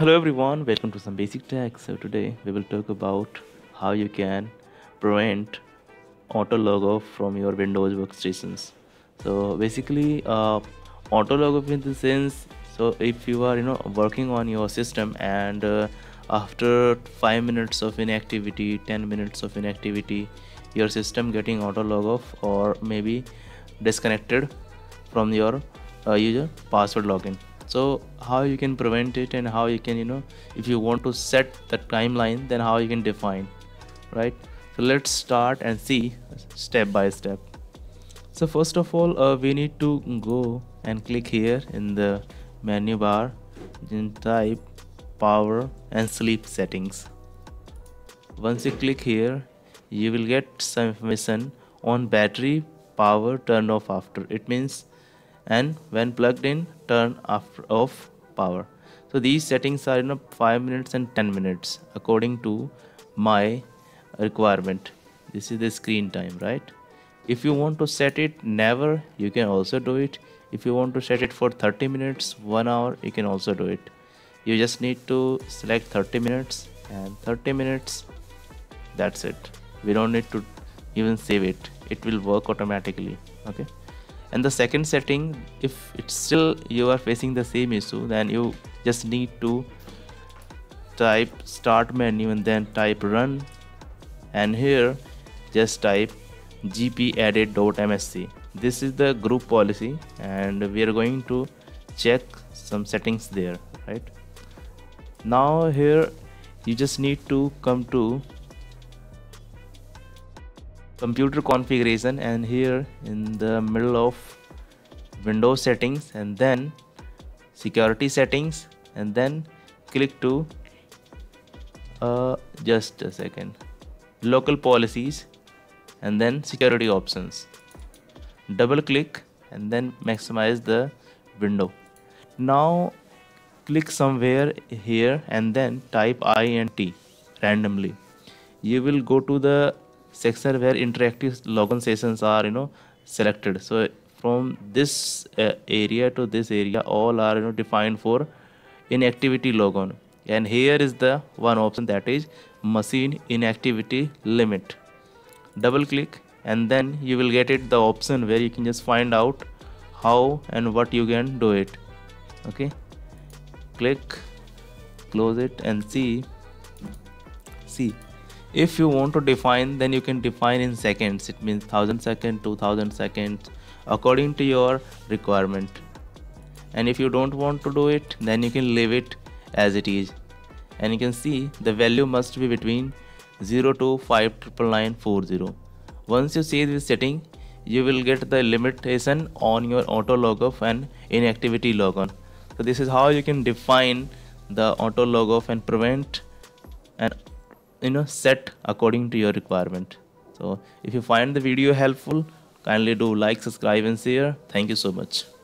Hello everyone, welcome to Some Basic Tech. So today we will talk about how you can prevent auto log off from your Windows workstations. So basically auto log off in the sense, so if you are working on your system and after 5 minutes of inactivity, 10 minutes of inactivity, your system getting auto log off or maybe disconnected from your user password login. So how you can prevent it and how you can if you want to set the timeline, then how you can define, right? So let's start and see step by step. So first of all we need to go and click here in the menu bar and type power and sleep settings. Once you click here, you will get some information on battery power turn off after. It means and when plugged in, turn off power. So these settings are 5 minutes and 10 minutes according to my requirement. This is the screen time, right? If you want to set it never, you can also do it. If you want to set it for 30 minutes, 1 hour, you can also do it. You just need to select 30 minutes and 30 minutes. That's it. We don't need to even save it. It will work automatically. Okay. And the second setting, if it's still you are facing the same issue, then you just need to type start menu and then type run, and here just type gpedit.msc. This is the group policy and we are going to check some settings there, right? Now here you just need to come to computer configuration and here in the middle of Windows settings and then security settings and then click to just a second, local policies and then security options. Double click and then maximize the window. Now click somewhere here and then type I and T randomly. You will go to the section where interactive login sessions are selected. So from this area to this area, all are defined for inactivity logon, and here is the one option that is machine inactivity limit. Double click and then you will get it the option where you can just find out how and what you can do it. Okay, click, close it and see. If you want to define, then you can define in seconds. It means 1000 seconds, 2000 seconds, according to your requirement. And if you don't want to do it, then you can leave it as it is. And you can see the value must be between 0 to 59940. Once you see this setting, you will get the limitation on your auto log off and inactivity log on. So this is how you can define the auto log off and prevent and set according to your requirement. So if you find the video helpful, kindly do like, subscribe and share. Thank you so much.